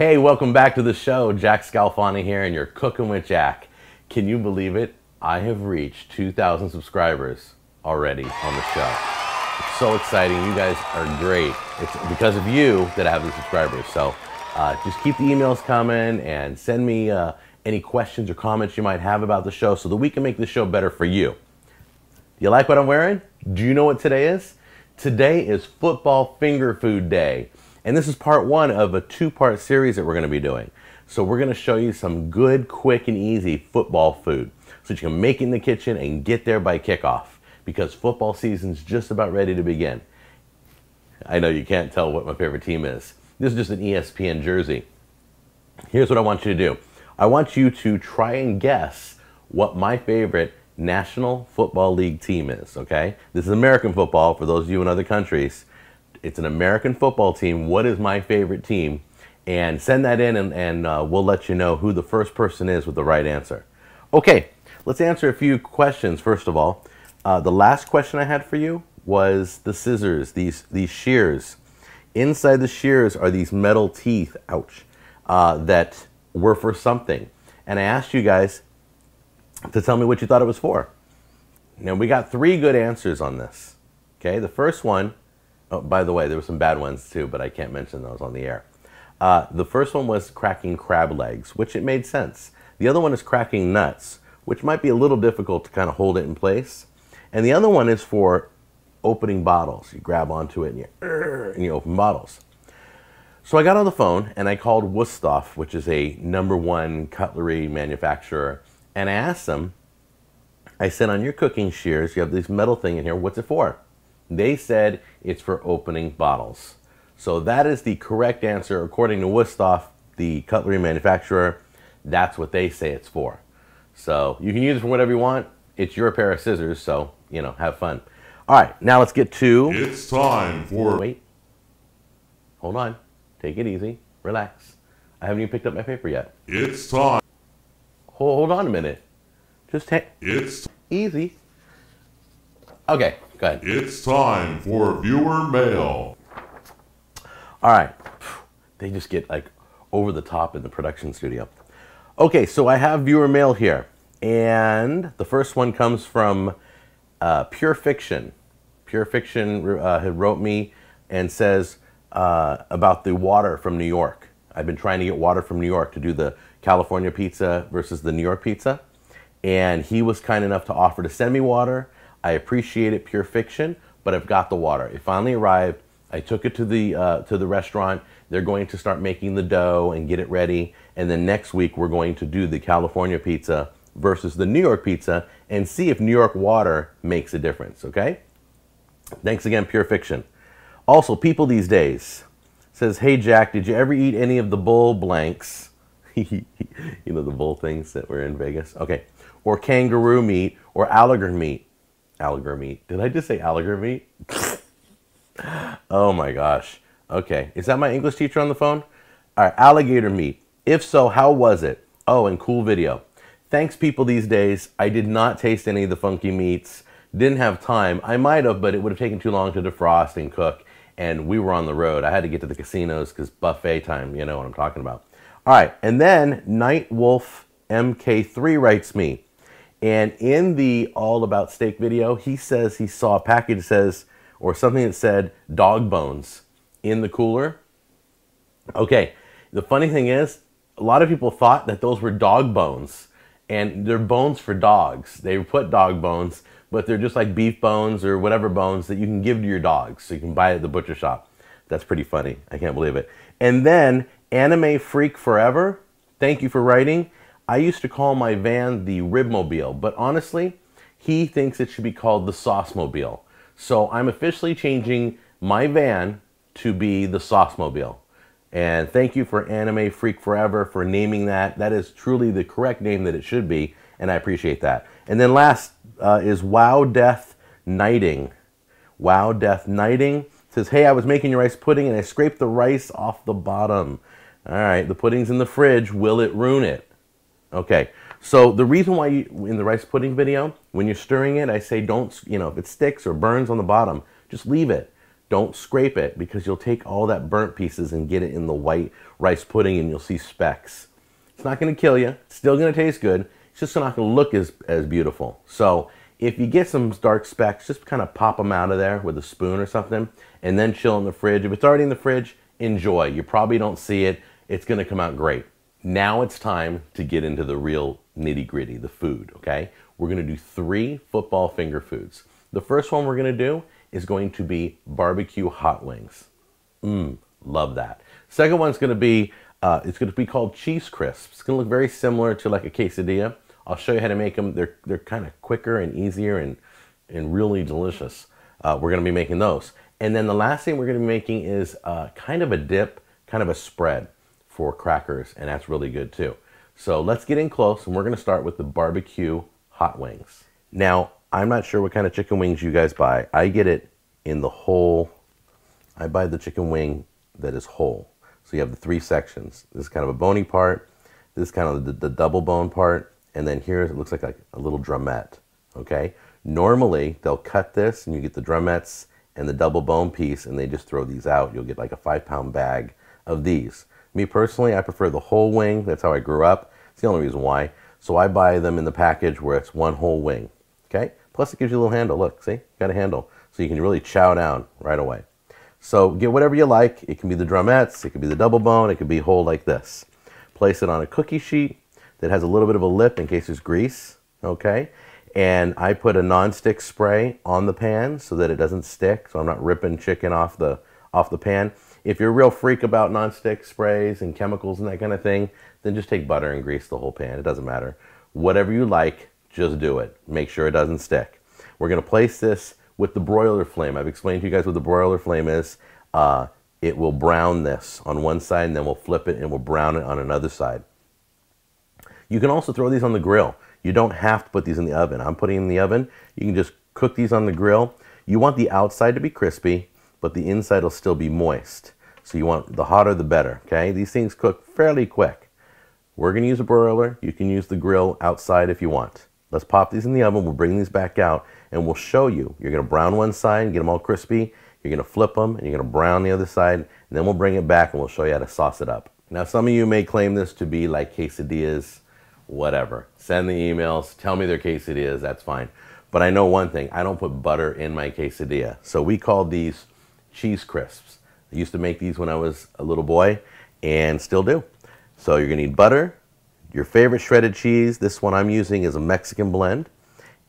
Hey, welcome back to the show. Jack Scalfani here, and you're cooking with Jack. Can you believe it? I have reached 2,000 subscribers already on the show. It's so exciting. You guys are great. It's because of you that I have the subscribers. So just keep the emails coming and send me any questions or comments you might have about the show so that we can make the show better for you. You like what I'm wearing? Do you know what today is? Today is Football Finger Food Day. And this is part one of a two-part series that we're going to be doing. So we're going to show you some good, quick, and easy football food so that you can make it in the kitchen and get there by kickoff, because football season's just about ready to begin. I know you can't tell what my favorite team is. This is just an ESPN jersey. Here's what I want you to do. I want you to try and guess what my favorite National Football League team is, okay? This is American football for those of you in other countries. It's an American football team. What is my favorite team? And send that in, and we'll let you know who the first person is with the right answer. Okay, let's answer a few questions. First of all, the last question I had for you was the scissors, these shears. Inside the shears are these metal teeth, ouch, that were for something. And I asked you guys to tell me what you thought it was for. Now, we got three good answers on this. Okay, the first one, oh, by the way, there were some bad ones too, but I can't mention those on the air. The first one was cracking crab legs, which it made sense. The other one is cracking nuts, which might be a little difficult to kind of hold it in place. And the other one is for opening bottles. You grab onto it and you open bottles. So I got on the phone and I called Wusthof, which is a #1 cutlery manufacturer. And I asked them, I said, on your cooking shears, you have this metal thing in here. What's it for? They said it's for opening bottles. So that is the correct answer. According to Wusthof, the cutlery manufacturer, that's what they say it's for. So you can use it for whatever you want. It's your pair of scissors, so, you know, have fun. All right, now let's get to... It's time for... Wait. Hold on. Take it easy. Relax. I haven't even picked up my paper yet. It's time... Hold on a minute. Just hang... It's... Easy. Okay. Go ahead. It's time for viewer mail. All right. They just get like over the top in the production studio. Okay, so I have viewer mail here. And the first one comes from Pure Fiction. Pure Fiction had wrote me and says about the water from New York. I've been trying to get water from New York to do the California pizza versus the New York pizza. And he was kind enough to offer to send me water. I appreciate it, Pure Fiction, but I've got the water. It finally arrived. I took it to the restaurant. They're going to start making the dough and get it ready. And then next week, we're going to do the California pizza versus the New York pizza and see if New York water makes a difference, okay? Thanks again, Pure Fiction. Also, People These Days says, hey, Jack, did you ever eat any of the bull blanks? You know, the bull things that were in Vegas? Okay. Or kangaroo meat or alligator meat. Alligator meat. Did I just say alligator meat? Oh my gosh. Okay. Is that my English teacher on the phone? All right. Alligator meat. If so, how was it? Oh, and cool video. Thanks, People These Days. I did not taste any of the funky meats. Didn't have time. I might have, but it would have taken too long to defrost and cook. And we were on the road. I had to get to the casinos because buffet time, you know what I'm talking about. All right. And then NightwolfMK3 writes me. And in the All About Steak video, he says he saw a package that says, or something that said, dog bones in the cooler. Okay, the funny thing is, a lot of people thought that those were dog bones. And they're bones for dogs. They put dog bones, but they're just like beef bones or whatever bones that you can give to your dogs. So you can buy it at the butcher shop. That's pretty funny. I can't believe it. And then, Anime Freak Forever, thank you for writing. I used to call my van the Ribmobile, but honestly, he thinks it should be called the Saucemobile. So I'm officially changing my van to be the Saucemobile. And thank you for Anime Freak Forever for naming that. That is truly the correct name that it should be, and I appreciate that. And then last is WowDeathNighting. WowDeathNighting says, hey, I was making your rice pudding, and I scraped the rice off the bottom. All right, the pudding's in the fridge. Will it ruin it? Okay, so the reason why you, in the rice pudding video, when you're stirring it, I say don't, you know, if it sticks or burns on the bottom, just leave it. Don't scrape it, because you'll take all that burnt pieces and get it in the white rice pudding and you'll see specks. It's not going to kill you. It's still going to taste good. It's just not going to look as beautiful. So if you get some dark specks, just kind of pop them out of there with a spoon or something and then chill in the fridge. If it's already in the fridge, enjoy. You probably don't see it. It's going to come out great. Now it's time to get into the real nitty-gritty, the food, okay? We're going to do 3 football finger foods. The first one we're going to do is going to be barbecue hot wings. Love that. Second one's going to be, it's going to be called cheese crisps. It's going to look very similar to like a quesadilla. I'll show you how to make them. They're kind of quicker and easier and really delicious. We're going to be making those. And then the last thing we're going to be making is kind of a dip, kind of a spread for crackers, and that's really good too. So let's get in close, and we're going to start with the barbecue hot wings. Now, I'm not sure what kind of chicken wings you guys buy. I get it in the whole. I buy the chicken wing that is whole. So you have the 3 sections. This is kind of a bony part. This is kind of the double bone part. And then here it looks like a little drumette, okay? Normally, they'll cut this and you get the drumettes and the double bone piece and they just throw these out. You'll get like a 5-pound bag of these. Me personally, I prefer the whole wing. That's how I grew up. It's the only reason why. So I buy them in the package where it's one whole wing, okay? Plus, it gives you a little handle. Look, see? You got a handle. So you can really chow down right away. So get whatever you like. It can be the drumettes. It could be the double bone. It could be whole like this. Place it on a cookie sheet that has a little bit of a lip in case there's grease, okay? And I put a nonstick spray on the pan so that it doesn't stick, so I'm not ripping chicken off the pan. If you're a real freak about nonstick sprays and chemicals and that kind of thing, then just take butter and grease the whole pan. It doesn't matter. Whatever you like, just do it. Make sure it doesn't stick. We're gonna place this with the broiler flame. I've explained to you guys what the broiler flame is. It will brown this on one side, and then we'll flip it and we'll brown it on another side. You can also throw these on the grill. You don't have to put these in the oven. I'm putting them in the oven. You can just cook these on the grill. You want the outside to be crispy, but the inside will still be moist. So you want the hotter the better, okay? These things cook fairly quick. We're gonna use a broiler. You can use the grill outside if you want. Let's pop these in the oven. We'll bring these back out and we'll show you. You're gonna brown one side and get them all crispy. You're gonna flip them and you're gonna brown the other side. And then we'll bring it back and we'll show you how to sauce it up. Now, some of you may claim this to be like quesadillas. Whatever. Send the emails. Tell me their quesadillas. That's fine. But I know one thing. I don't put butter in my quesadilla. So we call these cheese crisps. I used to make these when I was a little boy and still do. So you're going to need butter, your favorite shredded cheese. This one I'm using is a Mexican blend,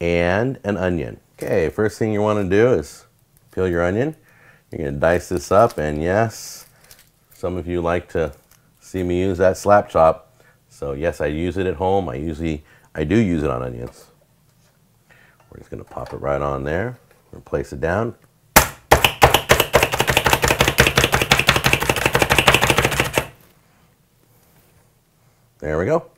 and an onion. Okay, first thing you want to do is peel your onion. You're going to dice this up. And yes, some of you like to see me use that slap chop. So yes, I use it at home. I do use it on onions. We're just gonna pop it right on there. We're gonna place it down. There we go.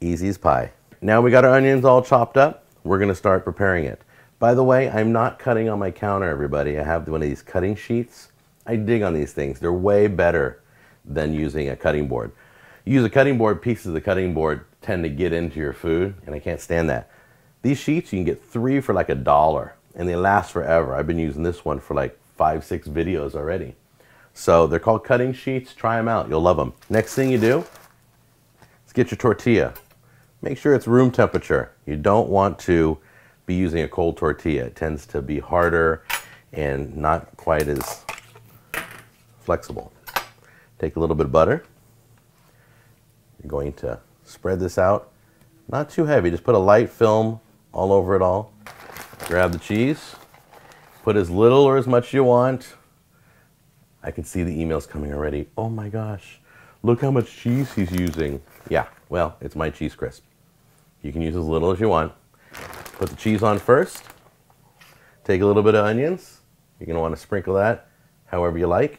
Easy as pie. Now we got our onions all chopped up. We're gonna start preparing it. By the way, I'm not cutting on my counter, everybody. I have one of these cutting sheets. I dig on these things. They're way better than using a cutting board. Use a cutting board, pieces of the cutting board tend to get into your food, and I can't stand that. These sheets, you can get 3 for like $1, and they last forever. I've been using this one for like 5, 6 videos already. So they're called cutting sheets. Try them out. You'll love them. Next thing you do is get your tortilla. Make sure it's room temperature. You don't want to be using a cold tortilla. It tends to be harder and not quite as flexible. Take a little bit of butter. You're going to spread this out, not too heavy, just put a light film all over it all. Grab the cheese, put as little or as much as you want. I can see the emails coming already. Oh my gosh, look how much cheese he's using. Yeah, well, it's my cheese crisp. You can use as little as you want. Put the cheese on first, take a little bit of onions. You're gonna wanna sprinkle that however you like,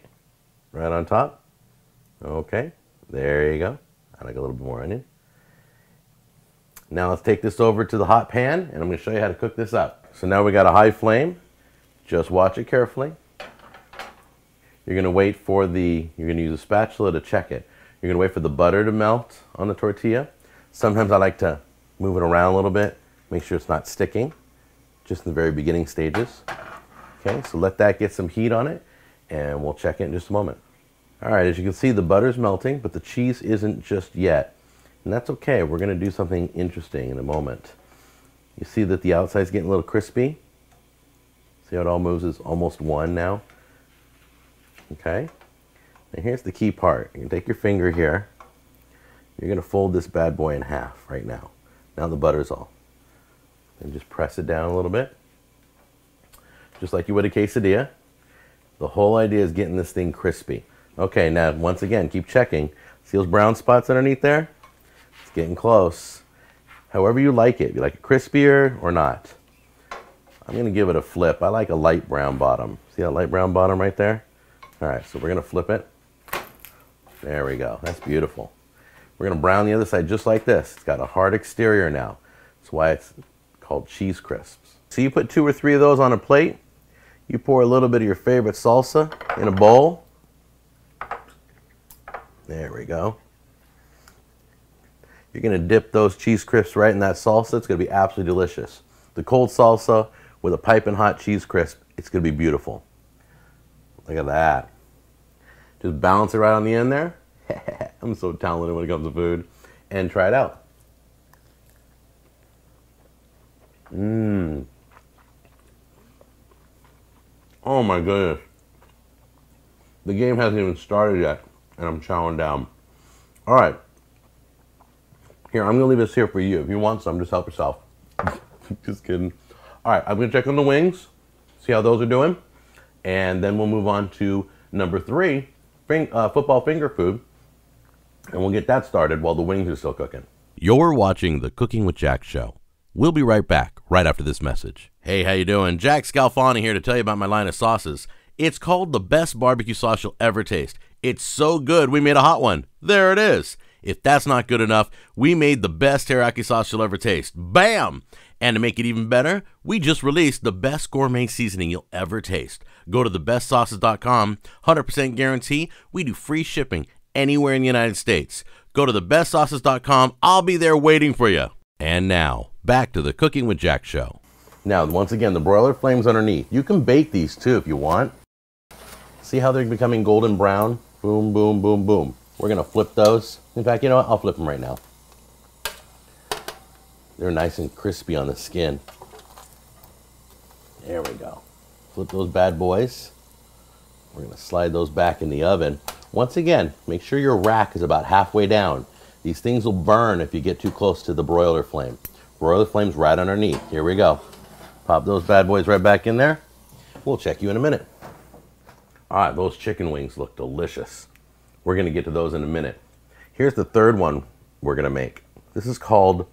right on top. Okay, there you go. I like a little bit more onion. Now let's take this over to the hot pan, and I'm going to show you how to cook this up. So now we got a high flame. Just watch it carefully. You're going to wait for the, you're going to use a spatula to check it. You're going to wait for the butter to melt on the tortilla. Sometimes I like to move it around a little bit, make sure it's not sticking, just in the very beginning stages. Okay, so let that get some heat on it, and we'll check it in just a moment. All right, as you can see, the butter's melting, but the cheese isn't just yet. And that's okay. We're going to do something interesting in a moment. You see that the outside's getting a little crispy? See how it all moves? It's almost one now. Okay. And here's the key part. You can take your finger here. You're going to fold this bad boy in half right now. Now the butter's all. And just press it down a little bit. Just like you would a quesadilla. The whole idea is getting this thing crispy. Okay, now once again, keep checking. See those brown spots underneath there? It's getting close. However you like it. You like it crispier or not. I'm going to give it a flip. I like a light brown bottom. See that light brown bottom right there? All right, so we're going to flip it. There we go. That's beautiful. We're going to brown the other side just like this. It's got a hard exterior now. That's why it's called cheese crisps. So you put 2 or 3 of those on a plate. You pour a little bit of your favorite salsa in a bowl. There we go. You're going to dip those cheese crisps right in that salsa. It's going to be absolutely delicious. The cold salsa with a piping hot cheese crisp, it's going to be beautiful. Look at that. Just balance it right on the end there. I'm so talented when it comes to food. And try it out. Mmm. Oh my goodness. The game hasn't even started yet, and I'm chowing down. All right. Here, I'm going to leave this here for you. If you want some, just help yourself. Just kidding. All right, I'm going to check on the wings, see how those are doing, and then we'll move on to number 3, football finger food, and we'll get that started while the wings are still cooking. You're watching the Cooking with Jack show. We'll be right back right after this message. Hey, how you doing? Jack Scalfani here to tell you about my line of sauces. It's called the best barbecue sauce you'll ever taste. It's so good, we made a hot one. There it is. If that's not good enough, we made the best teriyaki sauce you'll ever taste. Bam! And to make it even better, we just released the best gourmet seasoning you'll ever taste. Go to TheBestSauces.com, 100% guarantee. We do free shipping anywhere in the United States. Go to TheBestSauces.com. I'll be there waiting for you. And now, back to the Cooking with Jack show. Now, once again, the broiler flame's underneath. You can bake these too if you want. See how they're becoming golden brown? Boom, boom, boom, boom. We're going to flip those. In fact, you know what? I'll flip them right now. They're nice and crispy on the skin. There we go. Flip those bad boys. We're going to slide those back in the oven. Once again, make sure your rack is about halfway down. These things will burn if you get too close to the broiler flame. Broiler flame's right underneath. Here we go. Pop those bad boys right back in there. We'll check you in a minute. All right, those chicken wings look delicious. We're going to get to those in a minute. Here's the third one we're going to make. This is called,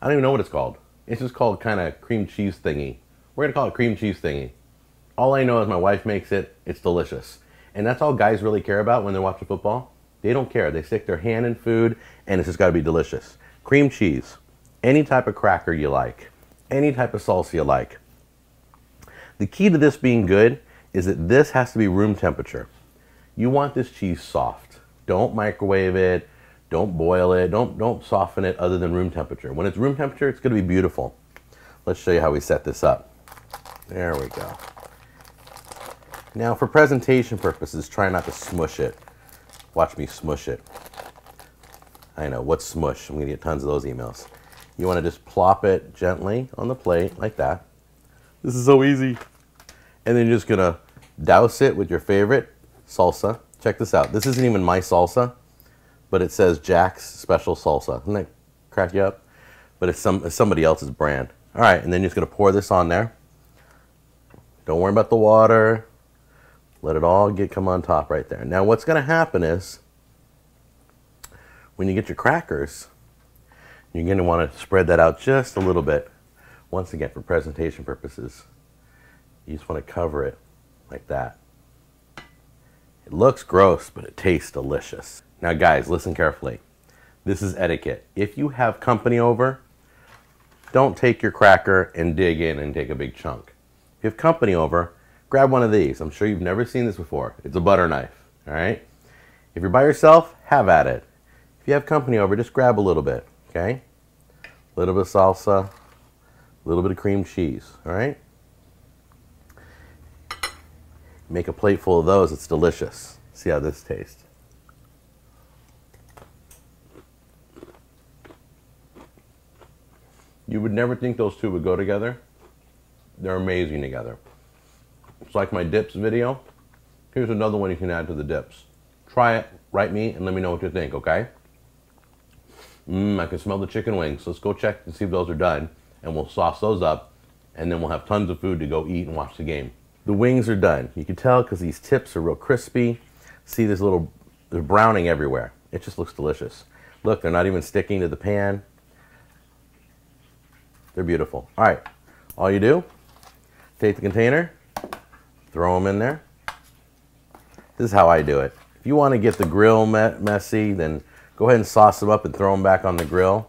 I don't even know what it's called. It's just called kind of cream cheese thingy. We're going to call it cream cheese thingy. All I know is my wife makes it. It's delicious. And that's all guys really care about when they're watching football. They don't care. They stick their hand in food, and it's just got to be delicious. Cream cheese, any type of cracker you like, any type of salsa you like. The key to this being good is that this has to be room temperature. You want this cheese soft. Don't microwave it. Don't boil it. Don't soften it other than room temperature. When it's room temperature, it's going to be beautiful. Let's show you how we set this up. There we go. Now, for presentation purposes, try not to smush it. Watch me smush it. I know. What's smush? I'm going to get tons of those emails. You want to just plop it gently on the plate like that. This is so easy. And then you're just going to douse it with your favorite salsa. Check this out. This isn't even my salsa, but it says Jack's Special Salsa. Doesn't that crack you up? But it's somebody else's brand. All right, and then you're just going to pour this on there. Don't worry about the water. Let it all come on top right there. Now what's going to happen is when you get your crackers, you're going to want to spread that out just a little bit. Once again, for presentation purposes, you just want to cover it like that. It looks gross, but it tastes delicious. Now guys, listen carefully. This is etiquette. If you have company over, don't take your cracker and dig in and take a big chunk. If you have company over, grab one of these. I'm sure you've never seen this before. It's a butter knife, all right? If you're by yourself, have at it. If you have company over, just grab a little bit, okay? A little bit of salsa, a little bit of cream cheese, all right? Make a plate full of those. It's delicious. See how this tastes. You would never think those two would go together. They're amazing together. It's like my dips video. Here's another one you can add to the dips. Try it, write me, and let me know what you think, okay? I can smell the chicken wings. Let's go check and see if those are done, and we'll sauce those up, and then we'll have tons of food to go eat and watch the game. The wings are done. You can tell because these tips are real crispy. See this little, there's browning everywhere. It just looks delicious. Look, they're not even sticking to the pan. They're beautiful. All right, all you do, take the container, throw them in there. This is how I do it. If you want to get the grill messy, then go ahead and sauce them up and throw them back on the grill.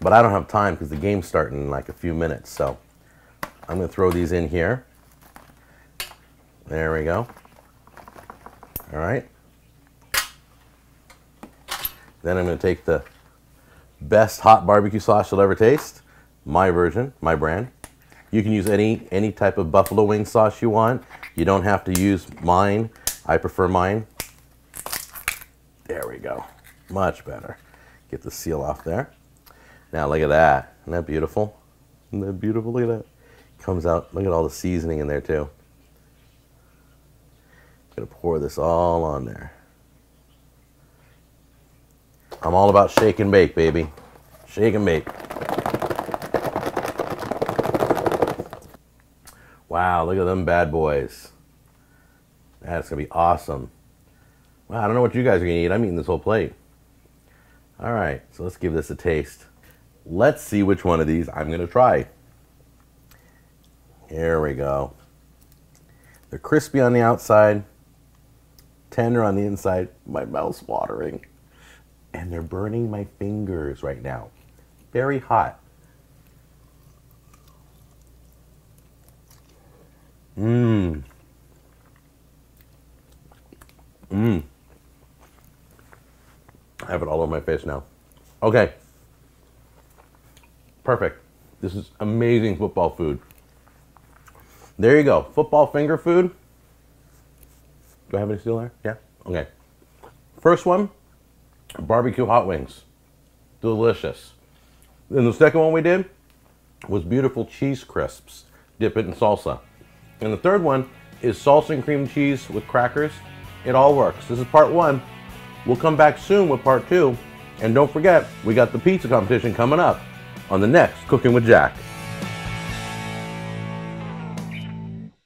But I don't have time because the game's starting in like a few minutes. So I'm going to throw these in here. There we go. All right. Then I'm going to take the best hot barbecue sauce you'll ever taste. My version, my brand. You can use any type of buffalo wing sauce you want. You don't have to use mine. I prefer mine. There we go. Much better. Get the seal off there. Now look at that. Isn't that beautiful? Isn't that beautiful? Look at that. Comes out. Look at all the seasoning in there too. I'm going to pour this all on there. I'm all about shake and bake, baby. Shake and bake. Wow, look at them bad boys. That's going to be awesome. Wow, I don't know what you guys are going to eat. I'm eating this whole plate. All right, so let's give this a taste. Let's see which one of these I'm going to try. Here we go. They're crispy on the outside, tender on the inside. My mouth's watering. And they're burning my fingers right now. Very hot. I have it all over my face now. Okay. Perfect. This is amazing football food. There you go. Football finger food. Do I have any still there? Yeah? Okay. First one, barbecue hot wings. Delicious. Then the second one we did was beautiful cheese crisps. Dip it in salsa. And the third one is salsa and cream cheese with crackers. It all works. This is part one. We'll come back soon with part two. And don't forget, we got the pizza competition coming up on the next Cooking with Jack.